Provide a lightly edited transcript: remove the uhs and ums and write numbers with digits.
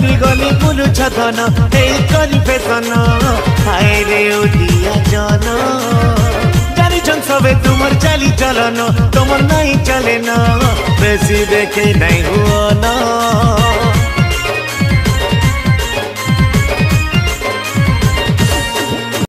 गली गली बुलू छन कन्फेशन हाय रे उदिया जाना जानी छन सबे तुमर चली चलन तुमर नहीं चले ना बेसी देखे नहीं हुआ ना।